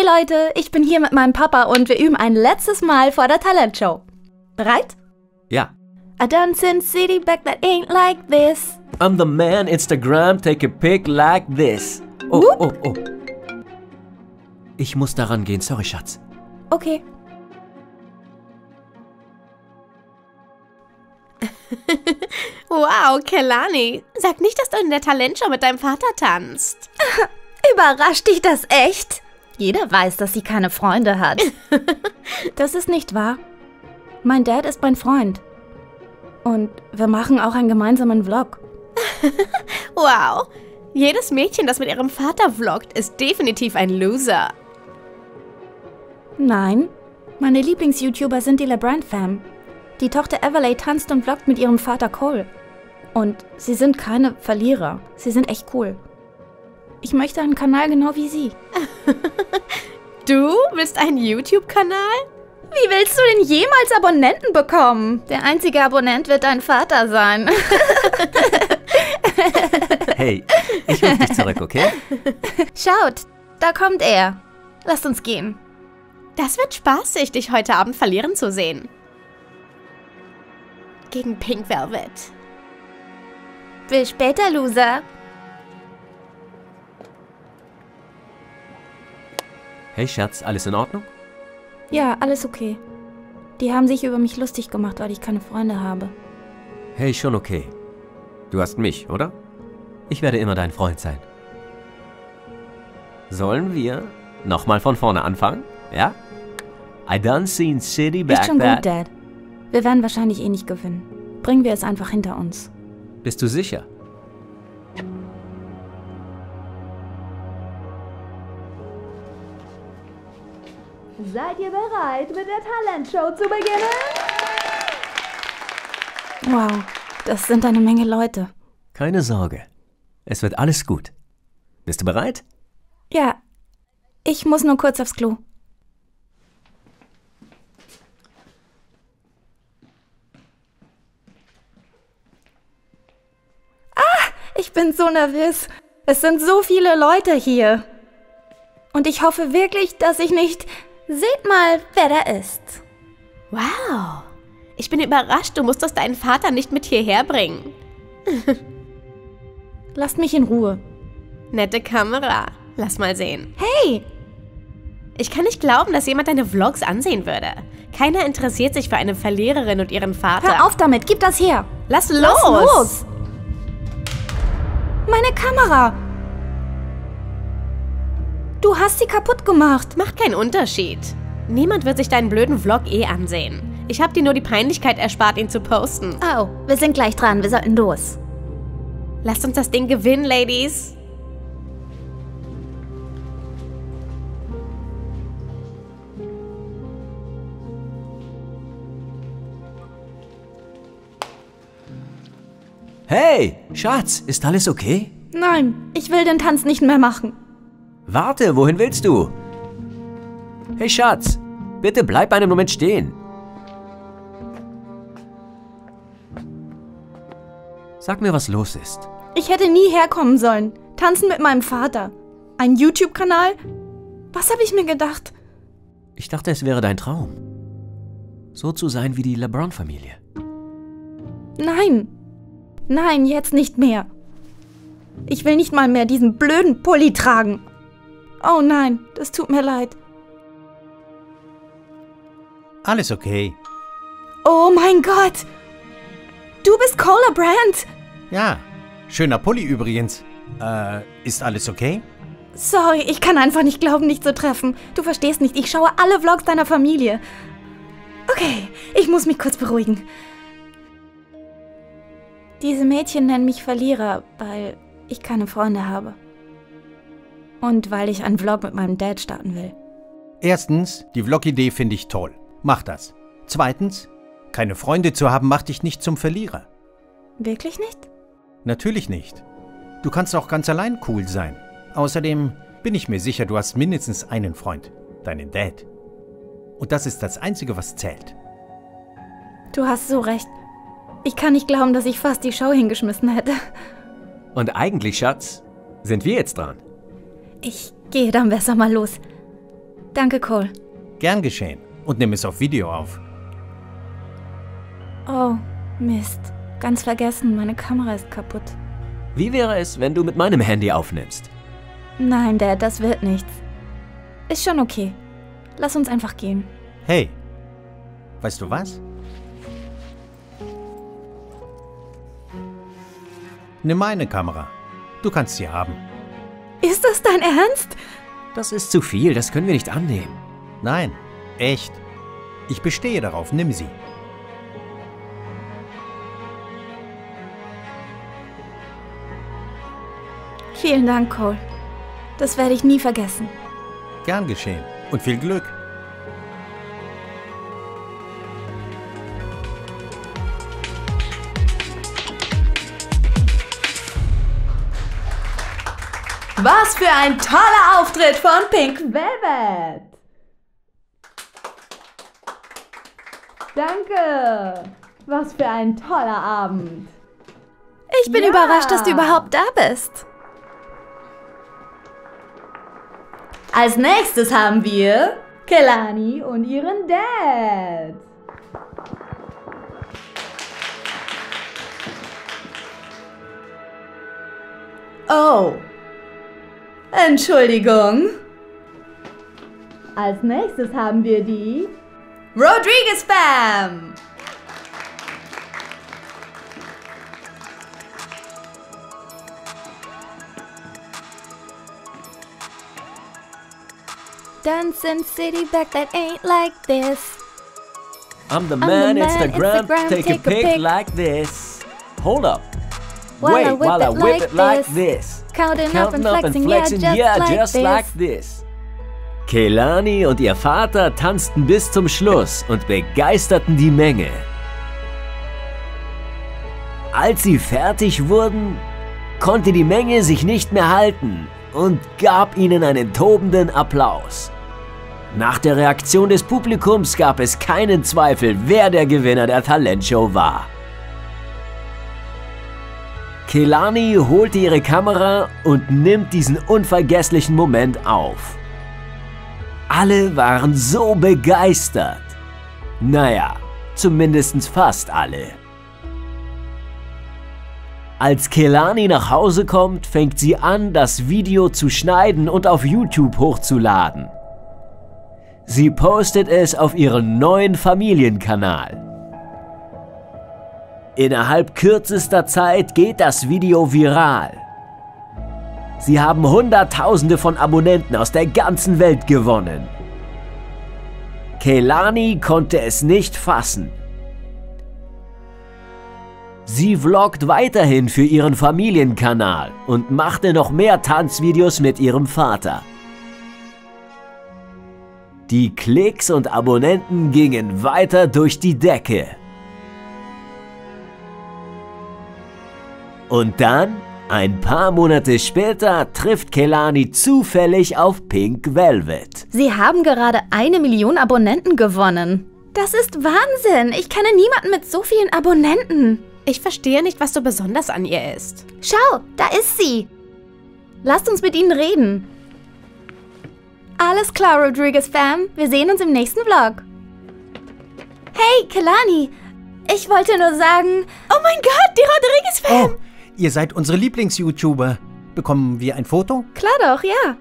Hey Leute, ich bin hier mit meinem Papa und wir üben ein letztes Mal vor der Talentshow. Bereit? Ja. I done since city back that ain't like this. I'm the man, Instagram, take a pic like this. Oh, oh, oh. Ich muss daran gehen, sorry Schatz. Okay. Wow, Kelani, sag nicht, dass du in der Talentshow mit deinem Vater tanzt. Überrascht dich das echt? Jeder weiß, dass sie keine Freunde hat. Das ist nicht wahr. Mein Dad ist mein Freund. Und wir machen auch einen gemeinsamen Vlog. Wow. Jedes Mädchen, das mit ihrem Vater vloggt, ist definitiv ein Loser. Nein. Meine Lieblings-YouTuber sind die LaBrant-Fam. Die Tochter Everleigh tanzt und vloggt mit ihrem Vater Cole. Und sie sind keine Verlierer. Sie sind echt cool. Ich möchte einen Kanal genau wie sie. Du willst einen YouTube-Kanal? Wie willst du denn jemals Abonnenten bekommen? Der einzige Abonnent wird dein Vater sein. Hey, ich ruf dich zurück, okay? Schaut, da kommt er. Lasst uns gehen. Das wird spaßig, dich heute Abend verlieren zu sehen. Gegen Pink Velvet. Bis später, Loser. Hey Schatz, alles in Ordnung? Ja, alles okay. Die haben sich über mich lustig gemacht, weil ich keine Freunde habe. Hey, schon okay. Du hast mich, oder? Ich werde immer dein Freund sein. Sollen wir nochmal von vorne anfangen? Ja? I done seen city back that... Ist schon gut, Dad. Wir werden wahrscheinlich eh nicht gewinnen. Bringen wir es einfach hinter uns. Bist du sicher? Seid ihr bereit, mit der Talentshow zu beginnen? Wow, das sind eine Menge Leute. Keine Sorge, es wird alles gut. Bist du bereit? Ja, ich muss nur kurz aufs Klo. Ah, ich bin so nervös. Es sind so viele Leute hier. Und ich hoffe wirklich, dass ich nicht... Seht mal, wer da ist. Wow. Ich bin überrascht, du musstest deinen Vater nicht mit hierher bringen. Lasst mich in Ruhe. Nette Kamera. Lass mal sehen. Hey! Ich kann nicht glauben, dass jemand deine Vlogs ansehen würde. Keiner interessiert sich für eine Verliererin und ihren Vater. Hör auf damit, gib das her. Lass los! Lass los! Meine Kamera! Du hast sie kaputt gemacht. Macht keinen Unterschied. Niemand wird sich deinen blöden Vlog eh ansehen. Ich habe dir nur die Peinlichkeit erspart, ihn zu posten. Oh, wir sind gleich dran. Wir sollten los. Lasst uns das Ding gewinnen, Ladies. Hey, Schatz, ist alles okay? Nein, ich will den Tanz nicht mehr machen. Warte, wohin willst du? Hey Schatz, bitte bleib einen Moment stehen. Sag mir, was los ist. Ich hätte nie herkommen sollen. Tanzen mit meinem Vater. Ein YouTube-Kanal? Was habe ich mir gedacht? Ich dachte, es wäre dein Traum. So zu sein wie die LeBron-Familie. Nein. Nein, jetzt nicht mehr. Ich will nicht mal mehr diesen blöden Pulli tragen. Oh nein, das tut mir leid. Alles okay. Oh mein Gott! Du bist Cole Brandt! Ja, schöner Pulli übrigens. Ist alles okay? Sorry, ich kann einfach nicht glauben, dich zu treffen. Du verstehst nicht, ich schaue alle Vlogs deiner Familie. Okay, ich muss mich kurz beruhigen. Diese Mädchen nennen mich Verlierer, weil ich keine Freunde habe. Und weil ich einen Vlog mit meinem Dad starten will. Erstens, die Vlog-Idee finde ich toll. Mach das. Zweitens, keine Freunde zu haben, macht dich nicht zum Verlierer. Wirklich nicht? Natürlich nicht. Du kannst auch ganz allein cool sein. Außerdem bin ich mir sicher, du hast mindestens einen Freund. Deinen Dad. Und das ist das Einzige, was zählt. Du hast so recht. Ich kann nicht glauben, dass ich fast die Show hingeschmissen hätte. Und eigentlich, Schatz, sind wir jetzt dran. Ich gehe dann besser mal los. Danke, Cole. Gern geschehen. Und nimm es auf Video auf. Oh, Mist. Ganz vergessen, meine Kamera ist kaputt. Wie wäre es, wenn du mit meinem Handy aufnimmst? Nein, Dad, das wird nichts. Ist schon okay. Lass uns einfach gehen. Hey, weißt du was? Nimm meine Kamera. Du kannst sie haben. Ist das dein Ernst? Das ist zu viel, das können wir nicht annehmen. Nein, echt. Ich bestehe darauf, nimm sie. Vielen Dank, Cole. Das werde ich nie vergessen. Gern geschehen und viel Glück. Was für ein toller Auftritt von Pink Velvet! Danke! Was für ein toller Abend! Ich bin überrascht, dass du überhaupt da bist. Als nächstes haben wir Kelani und ihren Dad. Oh. Entschuldigung. Als nächstes haben wir die Rodriguez-Fam. Dancing city back that ain't like this. I'm the man, take a pic like this. Hold up. Wait, while I whip it like this. Counting up and flexing, yeah, just like this. Kelani und ihr Vater tanzten bis zum Schluss und begeisterten die Menge. Als sie fertig wurden, konnte die Menge sich nicht mehr halten und gab ihnen einen tobenden Applaus. Nach der Reaktion des Publikums gab es keinen Zweifel, wer der Gewinner der Talentshow war. Kelani holte ihre Kamera und nimmt diesen unvergesslichen Moment auf. Alle waren so begeistert. Naja, zumindest fast alle. Als Kelani nach Hause kommt, fängt sie an, das Video zu schneiden und auf YouTube hochzuladen. Sie postet es auf ihren neuen Familienkanal. Innerhalb kürzester Zeit geht das Video viral. Sie haben Hunderttausende von Abonnenten aus der ganzen Welt gewonnen. Kelani konnte es nicht fassen. Sie vloggt weiterhin für ihren Familienkanal und machte noch mehr Tanzvideos mit ihrem Vater. Die Klicks und Abonnenten gingen weiter durch die Decke. Und dann, ein paar Monate später, trifft Kelani zufällig auf Pink Velvet. Sie haben gerade 1 Million Abonnenten gewonnen. Das ist Wahnsinn! Ich kenne niemanden mit so vielen Abonnenten. Ich verstehe nicht, was so besonders an ihr ist. Schau, da ist sie. Lasst uns mit ihnen reden. Alles klar, Rodriguez-Fam. Wir sehen uns im nächsten Vlog. Hey, Kelani. Ich wollte nur sagen... Oh mein Gott, die Rodriguez-Fam. Oh, ihr seid unsere Lieblings-YouTuber. Bekommen wir ein Foto? Klar doch, ja.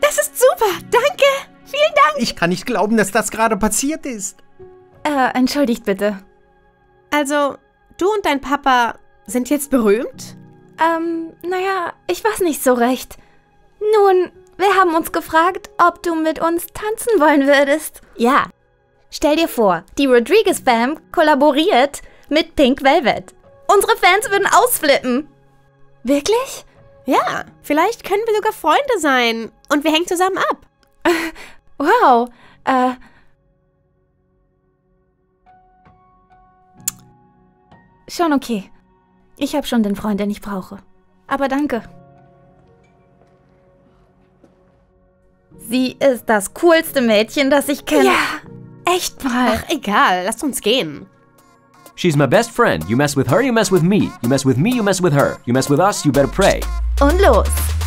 Das ist super, danke. Vielen Dank. Ich kann nicht glauben, dass das gerade passiert ist. Entschuldigt bitte. Also, du und dein Papa sind jetzt berühmt? Naja, ich weiß nicht so recht. Nun, wir haben uns gefragt, ob du mit uns tanzen wollen würdest. Ja. Stell dir vor, die Rodriguez-Fam kollaboriert mit Pink Velvet. Unsere Fans würden ausflippen. Wirklich? Ja, vielleicht können wir sogar Freunde sein. Und wir hängen zusammen ab. Wow. Schon okay. Ich habe schon den Freund, den ich brauche. Aber danke. Sie ist das coolste Mädchen, das ich kenne. Ja, echt mal. Ach, egal. Lasst uns gehen. She's my best friend. You mess with her, you mess with me. You mess with me, you mess with her. You mess with us, you better pray. Und los.